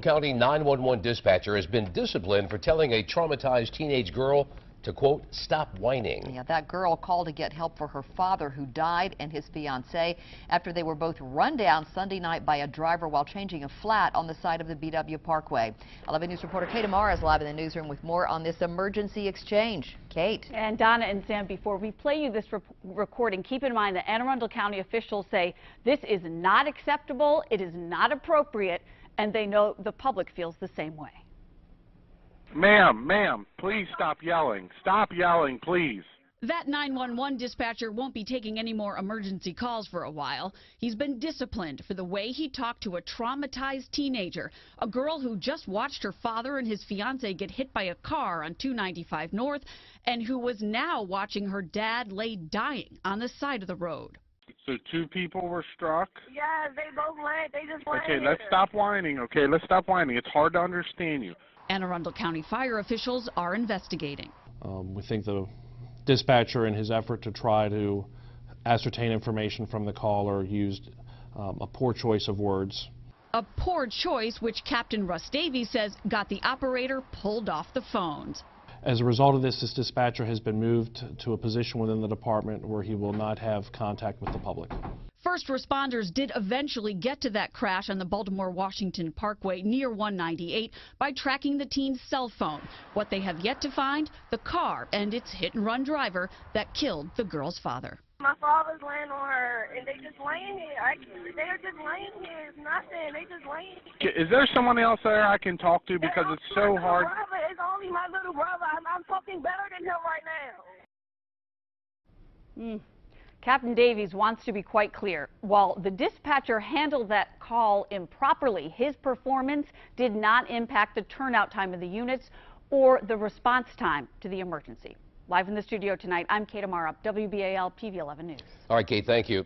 County 911 dispatcher has been disciplined for telling a traumatized teenage girl to, quote, stop whining. Yeah, that girl called to get help for her father, who died, and his fiancée after they were both run down Sunday night by a driver while changing a flat on the side of the BW Parkway. 11 News reporter Kate Amara is live in the newsroom with more on this emergency exchange. Kate. And Donna and Sam, before we play you this recording, keep in mind that Anne Arundel County officials say this is not acceptable, it is not appropriate, and they know the public feels the same way. Ma'am, ma'am, please stop yelling. Stop yelling, please. That 911 dispatcher won't be taking any more emergency calls for a while. He's been disciplined for the way he talked to a traumatized teenager, a girl who just watched her father and his fiancé get hit by a car on 295 North, and who was now watching her dad lay dying on the side of the road. So two people were struck? Yeah, they both lay. They just lay. Okay, let's stop whining, okay? Let's stop whining. It's hard to understand you. Anne Arundel County fire officials are investigating. We think the dispatcher, in his effort to try to ascertain information from the caller, used a poor choice of words. A poor choice which Captain Russ Davey says got the operator pulled off the phones. As a result of this, this dispatcher has been moved to a position within the department where he will not have contact with the public. First responders did eventually get to that crash on the Baltimore Washington Parkway near 198 by tracking the teen's cell phone. What they have yet to find, the car and its hit-and-run driver that killed the girl's father. My father's laying on her, and they just laying here. They're just laying here. It's nothing. They just laying here. Is there someone else there I can talk to, because it's so hard? Brother. It's only my little brother. I'm talking better than him right now. Captain Davies wants to be quite clear. While the dispatcher handled that call improperly, his performance did not impact the turnout time of the units or the response time to the emergency. Live in the studio tonight, I'm Kate Amara, WBAL-TV 11 News. All right, Kate, thank you.